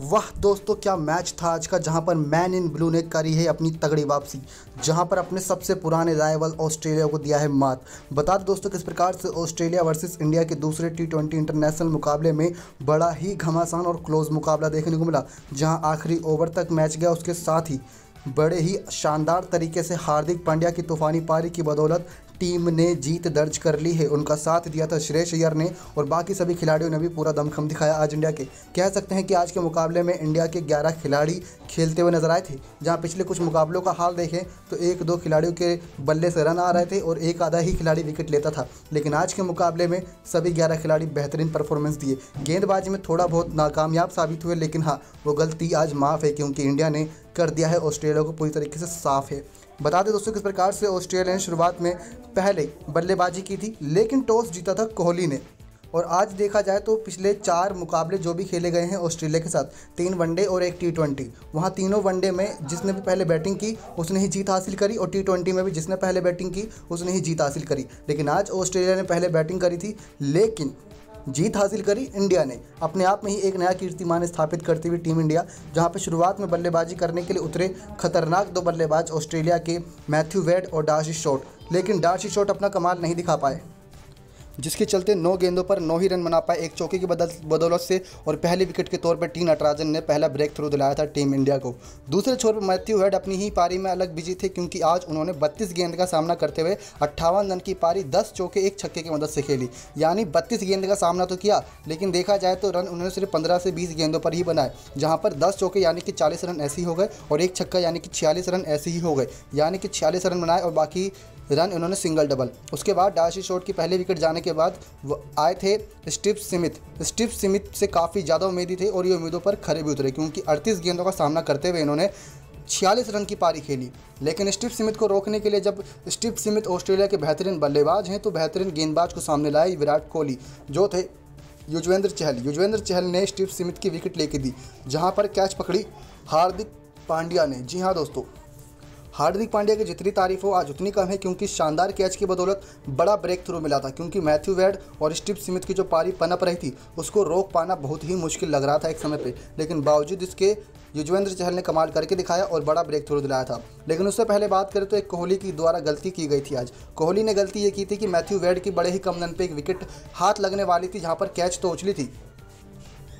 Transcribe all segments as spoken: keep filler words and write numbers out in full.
वह दोस्तों क्या मैच था आज का, जहां पर मैन इन ब्लू ने करी है अपनी तगड़ी वापसी, जहां पर अपने सबसे पुराने राइवल ऑस्ट्रेलिया को दिया है मात। बता दो दोस्तों किस प्रकार से ऑस्ट्रेलिया वर्सेस इंडिया के दूसरे टी ट्वेंटी इंटरनेशनल मुकाबले में बड़ा ही घमासान और क्लोज मुकाबला देखने को मिला, जहां आखिरी ओवर तक मैच गया। उसके साथ ही बड़े ही शानदार तरीके से हार्दिक पांड्या की तूफ़ानी पारी की बदौलत टीम ने जीत दर्ज कर ली है। उनका साथ दिया था श्रेयस अय्यर ने और बाकी सभी खिलाड़ियों ने भी पूरा दमखम दिखाया। आज इंडिया के कह सकते हैं कि आज के मुकाबले में इंडिया के ग्यारह खिलाड़ी खेलते हुए नजर आए थे। जहां पिछले कुछ मुकाबलों का हाल देखें तो एक दो खिलाड़ियों के बल्ले से रन आ रहे थे और एक आधा ही खिलाड़ी विकेट लेता था, लेकिन आज के मुकाबले में सभी ग्यारह खिलाड़ी बेहतरीन परफॉर्मेंस दिए। गेंदबाजी में थोड़ा बहुत नाकामयाब साबित हुए, लेकिन हाँ वो गलती आज माफ़ है क्योंकि इंडिया ने कर दिया है ऑस्ट्रेलिया को पूरी तरीके से साफ है। बता दें दोस्तों किस प्रकार से ऑस्ट्रेलिया ने शुरुआत में पहले बल्लेबाजी की थी, लेकिन टॉस जीता था कोहली ने। और आज देखा जाए तो पिछले चार मुकाबले जो भी खेले गए हैं ऑस्ट्रेलिया के साथ, तीन वनडे और एक टी ट्वेंटी, वहाँ तीनों वनडे में जिसने भी पहले बैटिंग की उसने ही जीत हासिल करी और टी ट्वेंटी में भी जिसने पहले बैटिंग की उसने ही जीत हासिल करी। लेकिन आज ऑस्ट्रेलिया ने पहले बैटिंग करी थी लेकिन जीत हासिल करी इंडिया ने। अपने आप में ही एक नया कीर्तिमान स्थापित करती हुई टीम इंडिया, जहां पर शुरुआत में बल्लेबाजी करने के लिए उतरे खतरनाक दो बल्लेबाज ऑस्ट्रेलिया के मैथ्यू वेड और डार्सी शॉर्ट, लेकिन डार्सी शॉर्ट अपना कमाल नहीं दिखा पाए, जिसके चलते नौ गेंदों पर नौ ही रन बना पाए एक चौके की बदौलत से। और पहले विकेट के तौर पर टी नटराजन ने पहला ब्रेक थ्रू दिलाया था टीम इंडिया को। दूसरे छोर पर मैथ्यू वेड अपनी ही पारी में अलग बिजी थे क्योंकि आज उन्होंने बत्तीस गेंद का सामना करते हुए अट्ठावन रन की पारी दस चौके एक छक्के की मदद से खेली। यानी बत्तीस गेंद का सामना तो किया, लेकिन देखा जाए तो रन उन्होंने सिर्फ पंद्रह से बीस गेंदों पर ही बनाए, जहाँ पर दस चौके यानी कि चालीस रन ऐसे ही हो गए और एक छक्का यानी कि छियालीस रन ऐसे ही हो गए, यानी कि छियालीस रन बनाए और बाकी रन इन्होंने सिंगल डबल। उसके बाद डार्सी शॉर्ट की पहले विकेट जाने के बाद आए थे स्टीव स्मिथ। स्टीव स्मिथ से काफ़ी ज़्यादा उम्मीदी थे और ये उम्मीदों पर खरे भी उतरे क्योंकि अड़तीस गेंदों का सामना करते हुए इन्होंने छियालीस रन की पारी खेली। लेकिन स्टीव स्मिथ को रोकने के लिए, जब स्टीव स्मिथ ऑस्ट्रेलिया के बेहतरीन बल्लेबाज हैं, तो बेहतरीन गेंदबाज को सामने लाए विराट कोहली जो थे युजवेंद्र चहल। युजवेंद्र चहल ने स्टीव स्मिथ की विकेट लेके दी, जहाँ पर कैच पकड़ी हार्दिक पांड्या ने। जी हाँ दोस्तों, हार्दिक पांड्या की जितनी तारीफ हो आज उतनी कम है क्योंकि शानदार कैच की बदौलत बड़ा ब्रेक थ्रू मिला था, क्योंकि मैथ्यू वेड और स्टीव स्मिथ की जो पारी पनप रही थी उसको रोक पाना बहुत ही मुश्किल लग रहा था एक समय पे। लेकिन बावजूद इसके युजवेंद्र चहल ने कमाल करके दिखाया और बड़ा ब्रेक थ्रू दिलाया था। लेकिन उससे पहले बात करें तो एक कोहली की द्वारा गलती की गई थी आज। कोहली ने गलती ये की थी कि मैथ्यू वेड की बड़े ही कम रन पर एक विकेट हाथ लगने वाली थी, जहाँ पर कैच तो उछली थी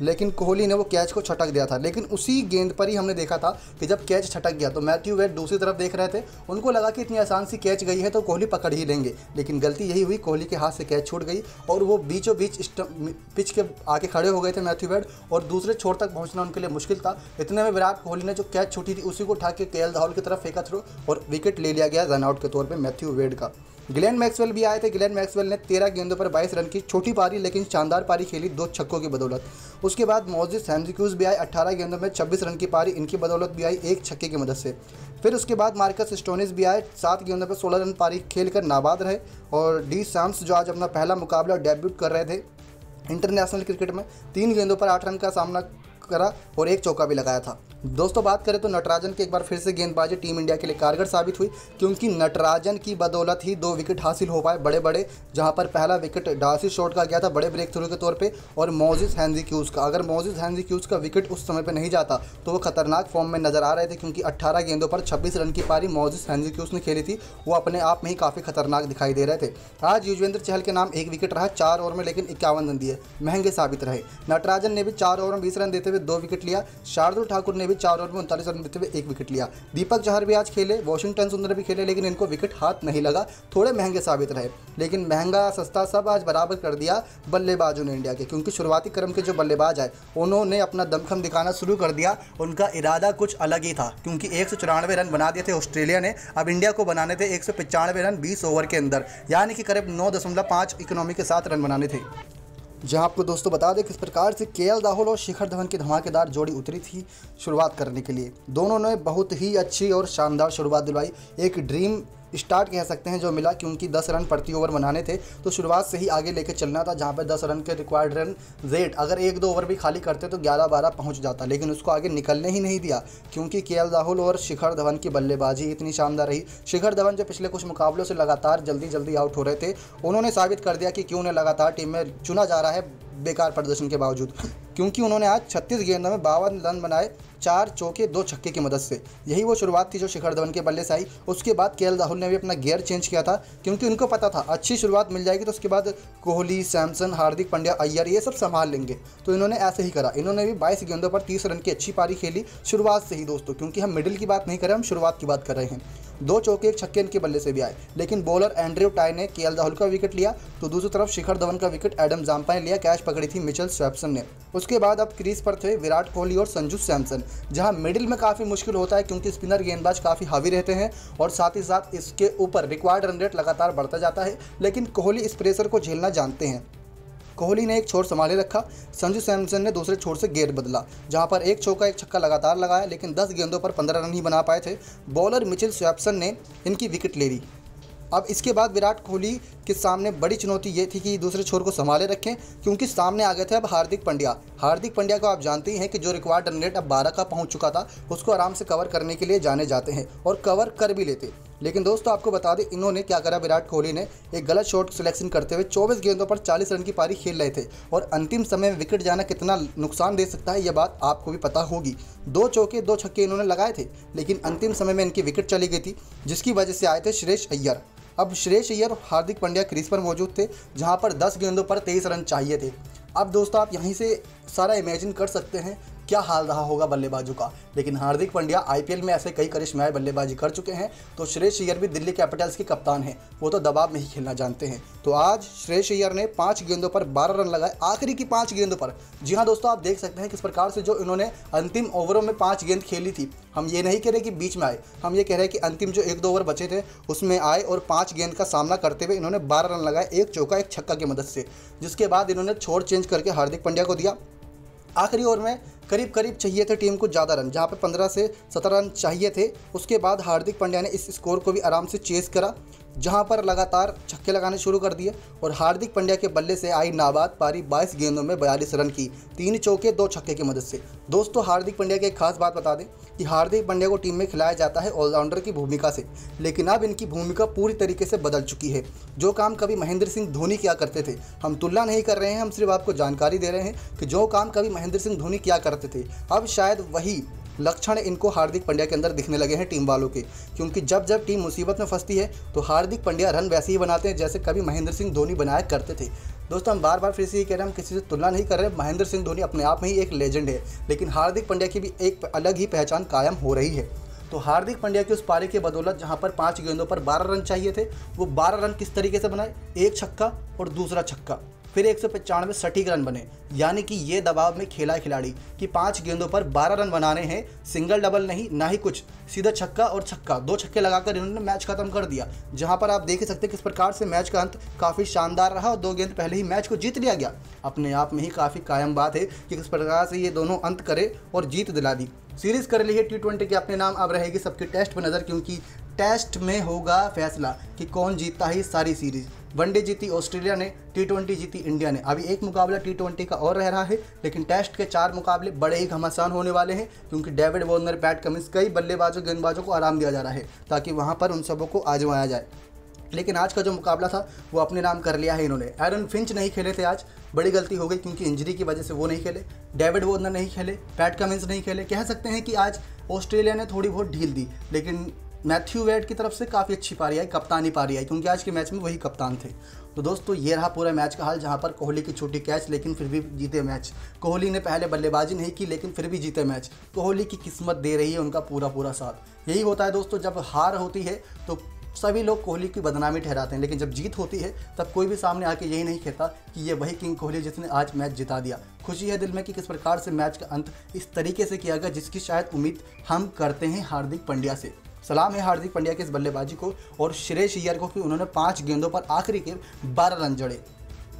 लेकिन कोहली ने वो कैच को छटक दिया था। लेकिन उसी गेंद पर ही हमने देखा था कि जब कैच छटक गया तो मैथ्यू वेड दूसरी तरफ देख रहे थे, उनको लगा कि इतनी आसान सी कैच गई है तो कोहली पकड़ ही लेंगे, लेकिन गलती यही हुई, कोहली के हाथ से कैच छूट गई और वो बीचों बीच पिच के आगे खड़े हो गए थे मैथ्यू वेड और दूसरे छोर तक पहुँचना उनके लिए मुश्किल था। इतने में विराट कोहली ने जो कैच छूटी थी उसी को उठा के केएल राहुल की तरफ फेंका थ्रू और विकेट ले लिया गया रनआउट के तौर पर मैथ्यू वेड का। ग्लेन मैक्सवेल भी आए थे। ग्लेन मैक्सवेल ने तेरह गेंदों पर बाईस रन की छोटी पारी लेकिन शानदार पारी खेली दो छक्कों की बदौलत। उसके बाद मोइसेस हेनरिक्स भी आए, अठारह गेंदों में छब्बीस रन की पारी इनकी बदौलत भी आई एक छक्के की मदद से। फिर उसके बाद मार्कस स्टोइनिस भी आए, सात गेंदों पर सोलह रन पारी खेलकर नाबाद रहे। और डी सैम्स जो आज अपना पहला मुकाबला डेब्यूट कर रहे थे इंटरनेशनल क्रिकेट में, तीन गेंदों पर आठ रन का सामना करा और एक चौका भी लगाया था। दोस्तों बात करें तो नटराजन की एक बार फिर से गेंदबाजी टीम इंडिया के लिए कारगर साबित हुई क्योंकि नटराजन की बदौलत ही दो विकेट हासिल हो पाए बड़े बड़े, जहां पर पहला विकेट डार्सी शॉर्ट का गया था बड़े ब्रेक थ्रू के तौर पे और मोइसेस हेनरिक्स का। अगर मोइसेस हेनरिक्स का विकेट उस समय पर नहीं जाता तो वो खतरनाक फॉर्म में नजर आ रहे थे क्योंकि अट्ठारह गेंदों पर छब्बीस रन की पारी मोइसेस हेनरिक्स ने खेली थी, वो अपने आप में ही काफ़ी खतरनाक दिखाई दे रहे थे। आज युजवेंद्र चहल के नाम एक विकेट रहा चार ओवर में, लेकिन इक्यावन रन दिए महंगे साबित रहे। नटराजन ने भी चार ओवर में बीस रन देते हुए दो विकेट लिया। शार्दुल ठाकुर ने भी चार ओवर में उनतालीस रन देते हुए एक विकेट लिया। दीपक चहर भी आज खेले, वॉशिंगटन सुंदर भी खेले, लेकिन इनको विकेट हाथ नहीं लगा, थोड़े महंगे साबित रहे। लेकिन महंगा सस्ता सब आज बराबर कर दिया बल्लेबाजों ने इंडिया के, क्योंकि शुरुआती क्रम के जो बल्लेबाज आए उन्होंने अपना दमखम दिखाना शुरू कर दिया। उनका इरादा कुछ अलग ही था क्योंकि एक सौ चौरानवे रन बना दिए थे ऑस्ट्रेलिया ने, अब इंडिया को बनाने थे एक सौ पचानवे रन बीस ओवर के अंदर, यानी कि करीब नौ दशमलव पाँच इकोनॉमी के साथ रन बनाने थे। जहां आपको दोस्तों बता दें किस प्रकार से केएल राहुल और शिखर धवन की धमाकेदार जोड़ी उतरी थी शुरुआत करने के लिए। दोनों ने बहुत ही अच्छी और शानदार शुरुआत दिलवाई, एक ड्रीम स्टार्ट कह सकते हैं जो मिला, क्योंकि दस रन प्रति ओवर बनाने थे तो शुरुआत से ही आगे लेकर चलना था, जहाँ पर दस रन के रिक्वायर्ड रन रेट अगर एक दो ओवर भी खाली करते तो ग्यारह बारह पहुँच जाता, लेकिन उसको आगे निकलने ही नहीं दिया क्योंकि केएल राहुल और शिखर धवन की बल्लेबाजी इतनी शानदार रही। शिखर धवन जो पिछले कुछ मुकाबलों से लगातार जल्दी जल्दी आउट हो रहे थे, उन्होंने साबित कर दिया कि क्यों उन्हें लगातार टीम में चुना जा रहा है बेकार प्रदर्शन के बावजूद, क्योंकि उन्होंने आज छत्तीस गेंदों में बावन रन बनाए, चार चौके दो छक्के की मदद से। यही वो शुरुआत थी जो शिखर धवन के बल्ले से आई। उसके बाद केएल राहुल ने भी अपना गियर चेंज किया था, क्योंकि उनको पता था अच्छी शुरुआत मिल जाएगी तो उसके बाद कोहली, सैमसन, हार्दिक पांड्या, अय्यर ये सब संभाल लेंगे, तो इन्होंने ऐसे ही करा। इन्होंने भी बाईस गेंदों पर तीस रन की अच्छी पारी खेली शुरुआत से ही दोस्तों, क्योंकि हम मिडिल की बात नहीं कर रहे, हम शुरुआत की बात कर रहे हैं। दो चौके एक छक्के इनके बल्ले से भी आए, लेकिन बॉलर एंड्रयू टाय ने केएल राहुल का विकेट लिया, तो दूसरी तरफ शिखर धवन का विकेट एडम जाम्पा ने लिया, कैच पकड़ी थी मिचेल स्वेप्सन ने। उसके बाद अब क्रीज पर थे विराट कोहली और संजू सैमसन, जहां मिडिल में काफ़ी मुश्किल होता है क्योंकि स्पिनर गेंदबाज काफ़ी हावी रहते हैं और साथ ही साथ इसके ऊपर रिक्वायर्ड रन रेट लगातार बढ़ता जाता है, लेकिन कोहली इस प्रेशर को झेलना जानते हैं। कोहली ने एक छोर संभाले रखा, संजू सैमसन ने दूसरे छोर से गेंद बदला, जहां पर एक चौका एक छक्का लगातार लगाया, लेकिन दस गेंदों पर पंद्रह रन ही बना पाए थे। बॉलर मिचेल स्वैप्सन ने इनकी विकेट ले ली। अब इसके बाद विराट कोहली के सामने बड़ी चुनौती ये थी कि दूसरे छोर को संभाले रखें, क्योंकि सामने आ गए थे अब हार्दिक पांड्या। हार्दिक पांड्या को आप जानते हैं कि जो रिक्वायर्ड रन रेट अब बारह का पहुंच चुका था, उसको आराम से कवर करने के लिए जाने जाते हैं और कवर कर भी लेते। लेकिन दोस्तों आपको बता दें इन्होंने क्या करा, विराट कोहली ने एक गलत शॉट सिलेक्शन करते हुए चौबीस गेंदों पर चालीस रन की पारी खेल रहे थे, और अंतिम समय में विकेट जाना कितना नुकसान दे सकता है ये बात आपको भी पता होगी। दो चौके दो छक्के इन्होंने लगाए थे, लेकिन अंतिम समय में इनकी विकेट चली गई थी, जिसकी वजह से आए थे श्रेयस अय्यर। अब श्रेयस अय्यर और हार्दिक पांड्या क्रीज पर मौजूद थे, जहां पर दस गेंदों पर तेईस रन चाहिए थे। अब दोस्तों आप यहीं से सारा इमेजिन कर सकते हैं क्या हाल रहा होगा बल्लेबाजों का, लेकिन हार्दिक पांड्या आईपीएल में ऐसे कई करिश्माई बल्लेबाजी कर चुके हैं, तो श्रेयस अय्यर भी दिल्ली कैपिटल्स के कप्तान हैं, वो तो दबाव में ही खेलना जानते हैं। तो आज श्रेयस अय्यर ने पाँच गेंदों पर बारह रन लगाए, आखिरी की पाँच गेंदों पर। जी हाँ दोस्तों, आप देख सकते हैं किस प्रकार से जो इन्होंने अंतिम ओवरों में पाँच गेंद खेली थी। हम ये नहीं कह रहे कि बीच में आए, हम ये कह रहे हैं कि अंतिम जो एक दो ओवर बचे थे उसमें आए और पाँच गेंद का सामना करते हुए इन्होंने बारह रन लगाए, एक चौका एक छक्का की मदद से, जिसके बाद इन्होंने छोर चेंज करके हार्दिक पांड्या को दिया। आखिरी ओवर में करीब करीब चाहिए थे टीम को ज़्यादा रन, जहाँ पर पंद्रह से सत्रह रन चाहिए थे। उसके बाद हार्दिक पांड्या ने इस स्कोर को भी आराम से चेस करा, जहाँ पर लगातार छक्के लगाने शुरू कर दिए, और हार्दिक पांड्या के बल्ले से आई नाबाद पारी बाईस गेंदों में बयालीस रन की, तीन चौके दो छक्के की मदद से। दोस्तों हार्दिक पांड्या की एक खास बात बता दें कि हार्दिक पांड्या को टीम में खिलाया जाता है ऑलराउंडर की भूमिका से, लेकिन अब इनकी भूमिका पूरी तरीके से बदल चुकी है। जो काम कभी महेंद्र सिंह धोनी किया करते थे, हम तुलना नहीं कर रहे हैं, हम सिर्फ आपको जानकारी दे रहे हैं कि जो काम कभी महेंद्र सिंह धोनी किया करते थे, अब शायद वही लक्षण इनको हार्दिक पांड्या के अंदर दिखने लगे हैं टीम वालों के, क्योंकि जब जब टीम मुसीबत में फंसती है तो हार्दिक पांड्या रन वैसे ही बनाते हैं जैसे कभी महेंद्र सिंह धोनी बनाया करते थे। दोस्तों हम बार बार फिर से ये कह रहे हैं, हम किसी से तुलना नहीं कर रहे हैं, महेंद्र सिंह धोनी अपने आप में ही एक लेजेंड है, लेकिन हार्दिक पांड्या की भी एक अलग ही पहचान कायम हो रही है। तो हार्दिक पांड्या की उस पारी के बदौलत जहां पर पाँच गेंदों पर बारह रन चाहिए थे, वो बारह रन किस तरीके से बनाए, एक छक्का और दूसरा छक्का, फिर एक सौ पचानवे सटीक रन बने। यानी कि ये दबाव में खेला खिलाड़ी कि पाँच गेंदों पर बारह रन बनाने हैं, सिंगल डबल नहीं, ना ही कुछ, सीधा छक्का और छक्का, दो छक्के लगाकर इन्होंने मैच खत्म कर दिया। जहां पर आप देख सकते हैं किस प्रकार से मैच का अंत काफ़ी शानदार रहा और दो गेंद पहले ही मैच को जीत लिया गया। अपने आप में ही काफ़ी कायम बात है कि किस प्रकार से ये दोनों अंत करे और जीत दिला दी। सीरीज़ कर ली है टी ट्वेंटी के अपने नाम, अब रहेगी सबके टेस्ट पर नज़र, क्योंकि टेस्ट में होगा फैसला कि कौन जीतता है सारी सीरीज़। वनडे जीती ऑस्ट्रेलिया ने, टी ट्वेंटी जीती इंडिया ने। अभी एक मुकाबला टी ट्वेंटी का और रह रहा है, लेकिन टेस्ट के चार मुकाबले बड़े ही घमासान होने वाले हैं, क्योंकि डेविड वार्नर, पैट कमिंस, कई बल्लेबाजों गेंदबाजों को आराम दिया जा रहा है ताकि वहां पर उन सबों को आजमाया जाए। लेकिन आज का जो मुकाबला था वो अपने नाम कर लिया है इन्होंने। एरन फिंच नहीं खेले थे आज, बड़ी गलती हो गई क्योंकि इंजरी की वजह से वो नहीं खेले। डेविड वार्नर नहीं खेले, पैट कमिंस नहीं खेले। कह सकते हैं कि आज ऑस्ट्रेलिया ने थोड़ी बहुत ढील दी, लेकिन मैथ्यू वेड की तरफ से काफ़ी अच्छी पारी आई, कप्तानी पारी आई, क्योंकि आज के मैच में वही कप्तान थे। तो दोस्तों ये रहा पूरा मैच का हाल, जहां पर कोहली की छोटी कैच लेकिन फिर भी जीते मैच। कोहली ने पहले बल्लेबाजी नहीं की लेकिन फिर भी जीते मैच। कोहली की किस्मत दे रही है उनका पूरा पूरा साथ। यही होता है दोस्तों, जब हार होती है तो सभी लोग कोहली की बदनामी ठहराते हैं, लेकिन जब जीत होती है तब कोई भी सामने आके यही नहीं कहता कि ये वही किंग कोहली जिसने आज मैच जिता दिया। खुशी है दिल में कि किस प्रकार से मैच का अंत इस तरीके से किया गया जिसकी शायद उम्मीद हम करते हैं हार्दिक पांड्या से। सलाम है हार्दिक पांड्या की इस बल्लेबाजी को और श्रेयस अय्यर को कि उन्होंने पाँच गेंदों पर आखिरी के बारह रन जड़े।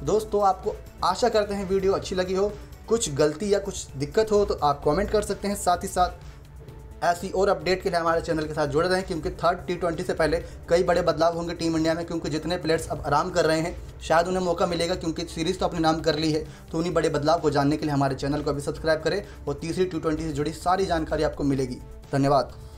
दोस्तों आपको आशा करते हैं वीडियो अच्छी लगी हो। कुछ गलती या कुछ दिक्कत हो तो आप कमेंट कर सकते हैं, साथ ही साथ ऐसी और अपडेट के लिए हमारे चैनल के साथ जुड़े रहें, क्योंकि थर्ड टी ट्वेंटी से पहले कई बड़े बदलाव होंगे टीम इंडिया में, क्योंकि जितने प्लेयर्स अब आराम कर रहे हैं शायद उन्हें मौका मिलेगा, क्योंकि सीरीज़ तो अपने नाम कर ली है। तो उन्हीं बड़े बदलाव को जानने के लिए हमारे चैनल को अभी सब्सक्राइब करें और तीसरी टी ट्वेंटी से जुड़ी सारी जानकारी आपको मिलेगी। धन्यवाद।